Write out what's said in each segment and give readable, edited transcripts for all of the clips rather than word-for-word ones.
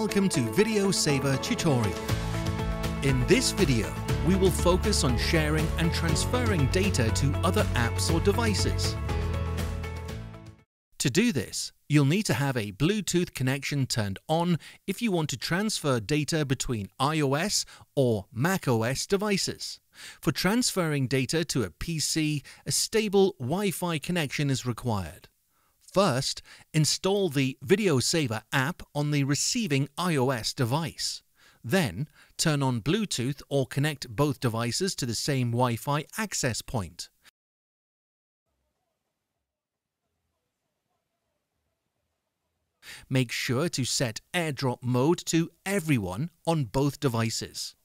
Welcome to Video Saver Tutorial. In this video, we will focus on sharing and transferring data to other apps or devices. To do this, you'll need to have a Bluetooth connection turned on if you want to transfer data between iOS or macOS devices. For transferring data to a PC, a stable Wi-Fi connection is required. First, install the Video Saver app on the receiving iOS device. Then, turn on Bluetooth or connect both devices to the same Wi-Fi access point. Make sure to set AirDrop mode to everyone on both devices.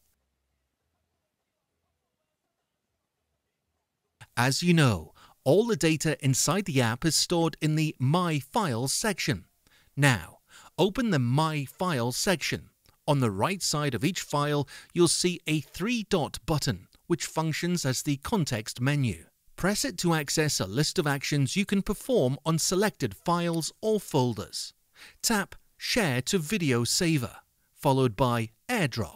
As you know, all the data inside the app is stored in the My Files section. Now, open the My Files section. On the right side of each file, you'll see a three-dot button, which functions as the context menu. Press it to access a list of actions you can perform on selected files or folders. Tap Share to Video Saver, followed by AirDrop.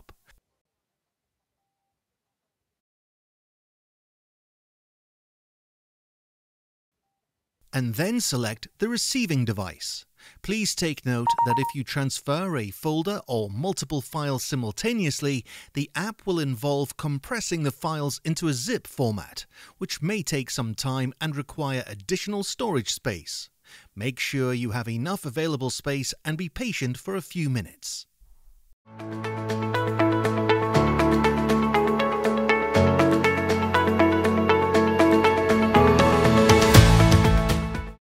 And then select the receiving device. Please take note that if you transfer a folder or multiple files simultaneously, the app will involve compressing the files into a zip format, which may take some time and require additional storage space. Make sure you have enough available space and be patient for a few minutes.